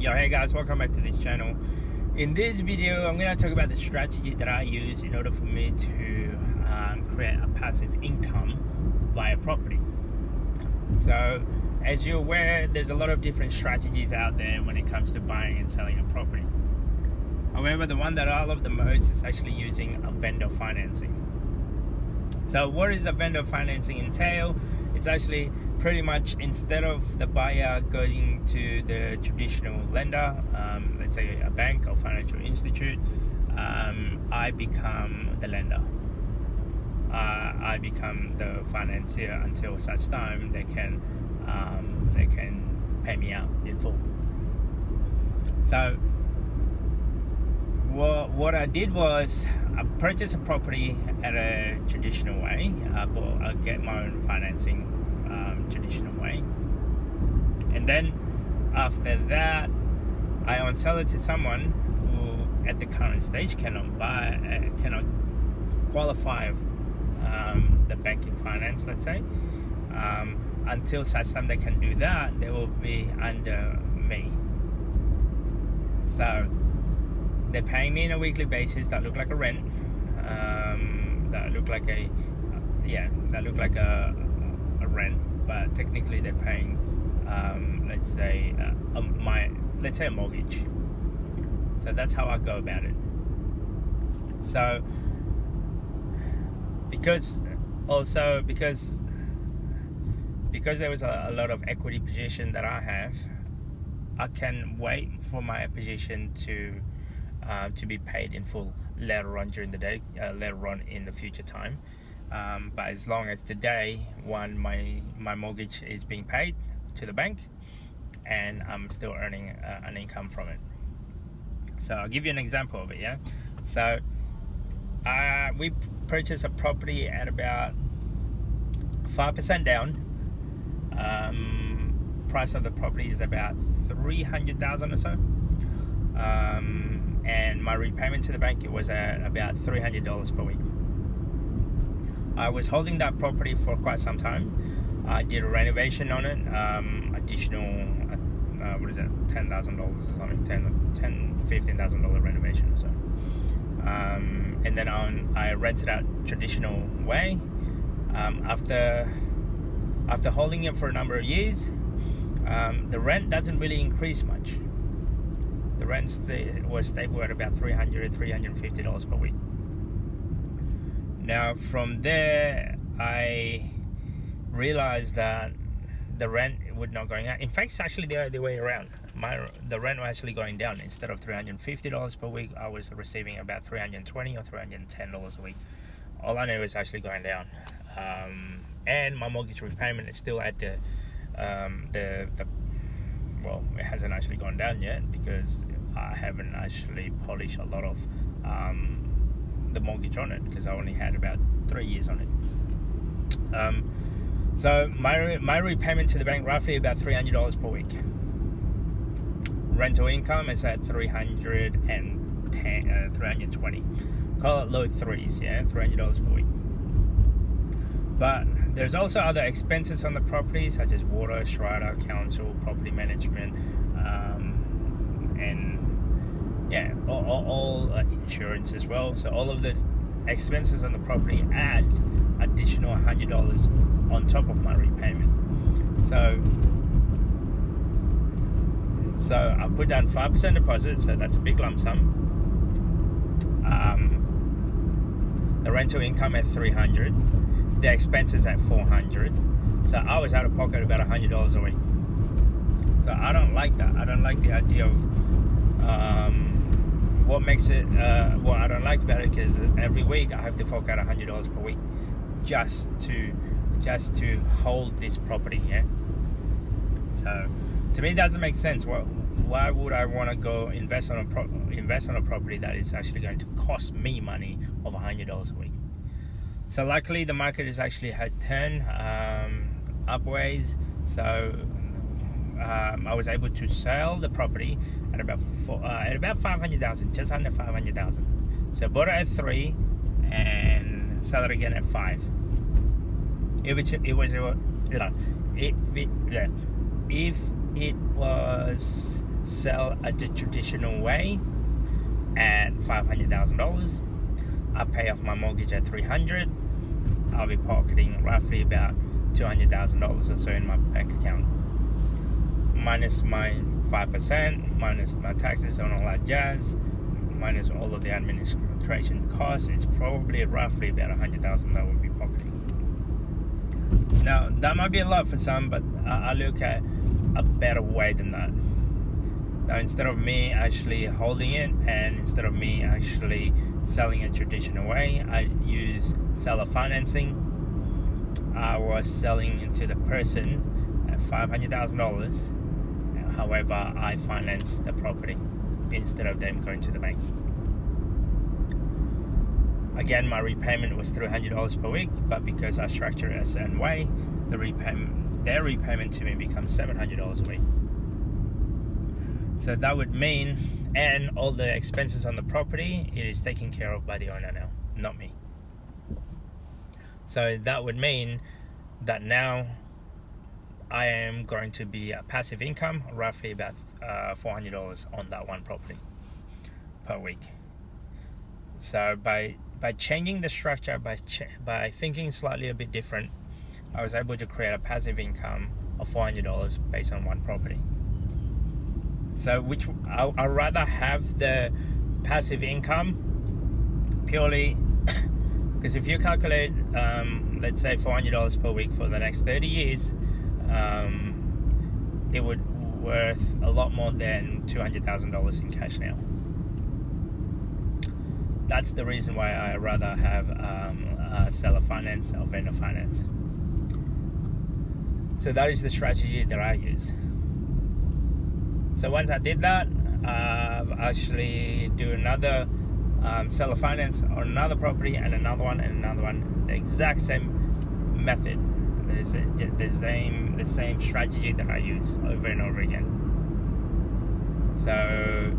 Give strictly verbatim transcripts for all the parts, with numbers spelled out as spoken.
Yo, hey guys, welcome back to this channel. In this video, I'm going to talk about the strategy that I use in order for me to um, create a passive income via property. So, as you're aware, there's a lot of different strategies out there when it comes to buying and selling a property. However, the one that I love the most is actually using a vendor financing. So what does a vendor financing entail? It's actually pretty much instead of the buyer going to the traditional lender, um, let's say a bank or financial institute, um, I become the lender. Uh, I become the financier until such time they can um, they can pay me out in full. So What, what I did was I purchased a property at a traditional way. I bought, I get my own financing um, traditional way, and then after that I on sell it to someone who at the current stage cannot buy, uh, cannot qualify um, the banking finance, let's say. Um, until such time they can do that, they will be under me. So they're paying me on a weekly basis that look like a rent, um, that look like a, yeah, that look like a, a rent, but technically they're paying, um, let's say, uh, a, my, let's say a mortgage. So that's how I go about it. So, because, also because, because there was a, a lot of equity position that I have, I can wait for my position to, Uh, to be paid in full later on during the day, uh, later on in the future time. Um, but as long as today, one, my my mortgage is being paid to the bank, and I'm still earning uh, an income from it. So I'll give you an example of it. Yeah. So uh, we purchased a property at about five percent down. Um, price of the property is about three hundred thousand or so. Um, and my repayment to the bank, it was at about three hundred dollars per week. I was holding that property for quite some time. I did a renovation on it, um, additional, uh, what is that, ten thousand dollars or something, ten, ten fifteen thousand dollars renovation or so. Um, and then on, I rented out traditional way. Um, after, after holding it for a number of years, um, the rent doesn't really increase much. The rent st was stable at about three hundred, three hundred fifty dollars per week. Now from there, I realized that the rent would not going out. In fact, it's actually the other way around. My the rent was actually going down. Instead of three hundred fifty dollars per week, I was receiving about three hundred twenty or three hundred ten dollars a week. All I knew was actually going down, um, and my mortgage repayment is still at the um, the the. Well, it hasn't actually gone down yet because I haven't actually polished a lot of um, the mortgage on it because I only had about three years on it. Um, so my, my repayment to the bank, roughly about three hundred dollars per week. Rental income is at three hundred ten, three hundred twenty. Call it low threes, yeah, three hundred dollars per week. But there's also other expenses on the property, such as water, strata, council, property management, um, and yeah, all, all, all insurance as well. So all of those expenses on the property add additional one hundred dollars on top of my repayment. So, so I put down five percent deposit, so that's a big lump sum. Um, the rental income at three hundred dollars. The expenses at four hundred, so I was out of pocket about one hundred dollars a week. So I don't like that. I don't like the idea of um, what makes it. Uh, what I don't like about it is every week I have to fork out one hundred dollars per week just to just to hold this property. Yeah. So to me, it doesn't make sense. Why, why would I want to go invest on a pro invest on a property that is actually going to cost me money of one hundred dollars a week? So luckily the market is actually has turned um, upways, so um, I was able to sell the property at about four, uh, at about five hundred thousand, just under five hundred thousand. So bought it at three and sell it again at five. If it, it was, you know, if it, if it was sell at the traditional way at five hundred thousand dollars. I pay off my mortgage at three hundred thousand dollars. I'll be pocketing roughly about two hundred thousand dollars or so in my bank account, minus my five percent, minus my taxes and all that jazz, minus all of the administration costs. It's probably roughly about one hundred thousand dollars that we'll be pocketing. Now, that might be a lot for some, but I look at a better way than that. Now, instead of me actually holding it, and instead of me actually selling it traditional way, I use seller financing. I was selling into the person at five hundred thousand dollars. However, I financed the property instead of them going to the bank. Again, my repayment was three hundred dollars per week, but because I structure it a certain way, the repayment, their repayment to me becomes seven hundred dollars a week. So that would mean, and all the expenses on the property, it is taken care of by the owner now, not me. So that would mean that now I am going to be a passive income, roughly about uh, four hundred dollars on that one property per week. So by by changing the structure, by ch by thinking slightly a bit different, I was able to create a passive income of four hundred dollars based on one property. So which I, I'd rather have the passive income purely because if you calculate, um, let's say four hundred dollars per week for the next thirty years, um, it would worth a lot more than two hundred thousand dollars in cash now. That's the reason why I rather have um, a seller finance or vendor finance. So that is the strategy that I use. So once I did that, I've actually do another um, seller finance on another property and another one and another one. The exact same method, the, the same the same strategy that I use over and over again. So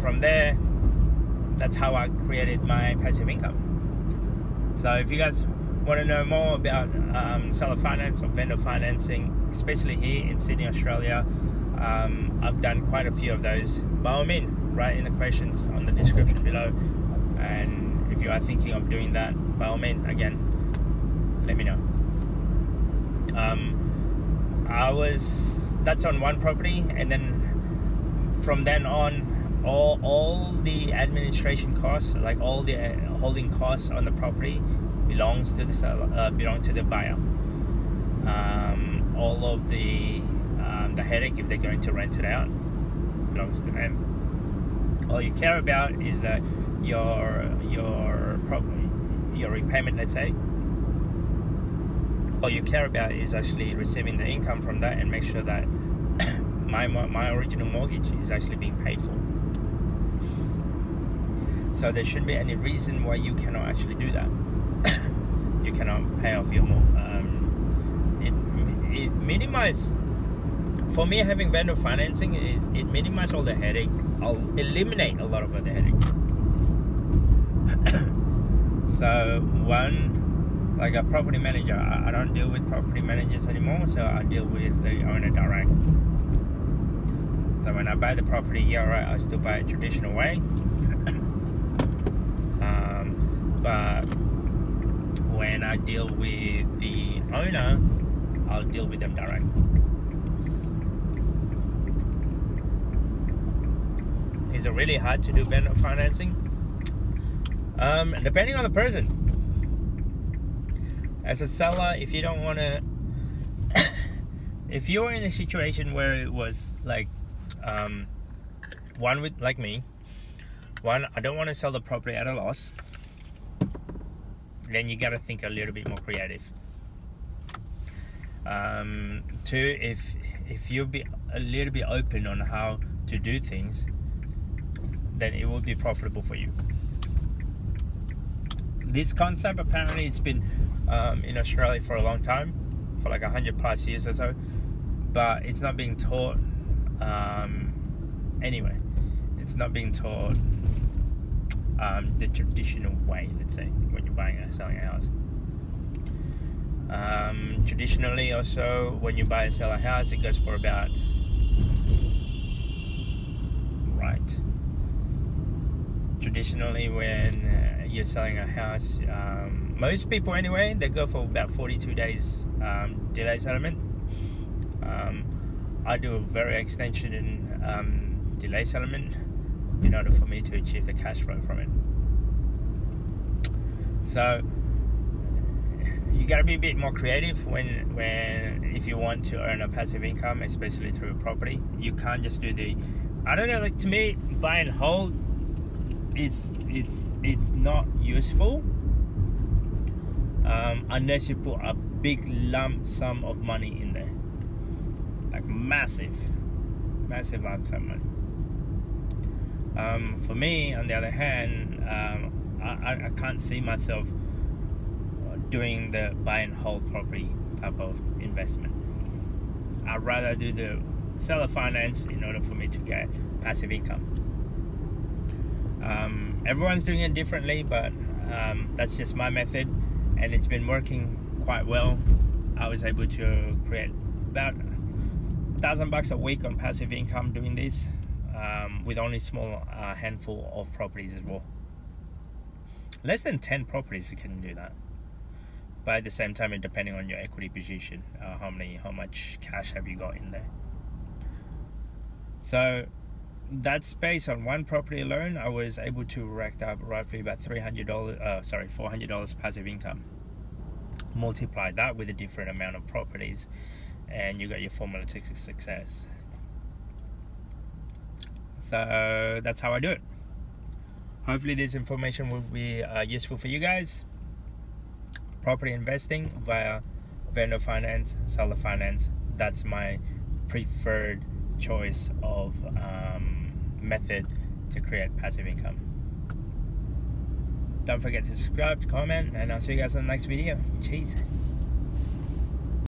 from there, that's how I created my passive income. So if you guys want to know more about um, seller finance or vendor financing, especially here in Sydney, Australia, um, I've done quite a few of those. By all means, write in the questions on the description below, and if you are thinking of doing that, by all means, again, let me know. Um, I was that's on one property, and then from then on, All, all the administration costs, like all the holding costs on the property, belongs to the seller, uh, belong to the buyer. Um, all of the um, the headache, if they're going to rent it out, belongs to them. All you care about is that your your property, your repayment, let's say. All you care about is actually receiving the income from that, and make sure that my my original mortgage is actually being paid for. So there shouldn't be any reason why you cannot actually do that. You cannot pay off your mortgage. Um, it, it minimizes, for me, having vendor financing, is it minimizes all the headache. I'll eliminate a lot of the headache. So one, like a property manager, I, I don't deal with property managers anymore, so I deal with the owner direct. So when I buy the property, yeah, right, I still buy it traditional way. Um, but when I deal with the owner, I'll deal with them direct. Is it really hard to do vendor financing? Um, depending on the person. As a seller, if you don't want to, if you're in a situation where it was like um, one with like me. One, I don't want to sell the property at a loss. Then you got to think a little bit more creative. Um, two, if if you'll be a little bit open on how to do things, then it will be profitable for you. This concept apparently has been um, in Australia for a long time, for like a hundred plus years or so, but it's not being taught um, anyway. It's not being taught. Um, the traditional way, let's say, when you're buying or selling a house. Um, traditionally, also, when you buy and sell a house, it goes for about traditionally when uh, you're selling a house, um, most people anyway, they go for about forty-two days um, delay settlement. Um, I do a very extension in um, delay settlement in order for me to achieve the cash flow from it. So you got to be a bit more creative when, when if you want to earn a passive income, especially through property. You can't just do the, I don't know, like to me, buy and hold is it's it's not useful um, unless you put a big lump sum of money in there, like massive, massive lump sum money. Um, for me, on the other hand, um, I, I can't see myself doing the buy and hold property type of investment. I'd rather do the seller finance in order for me to get passive income. Um, everyone's doing it differently, but um, that's just my method, and it's been working quite well. I was able to create about a thousand bucks a week on passive income doing this, um, with only small uh, handful of properties as well. Less than ten properties you can do that. But at the same time, depending on your equity position, uh, how many, how much cash have you got in there. So that's based on one property alone. I was able to rack up roughly about three hundred dollars, uh, sorry, four hundred dollars passive income. Multiply that with a different amount of properties, and you got your formula to success. So that's how I do it. Hopefully, this information will be uh, useful for you guys. Property investing via vendor finance, seller finance, that's my preferred choice of um, method to create passive income. Don't forget to subscribe, comment, and I'll see you guys in the next video. Cheers.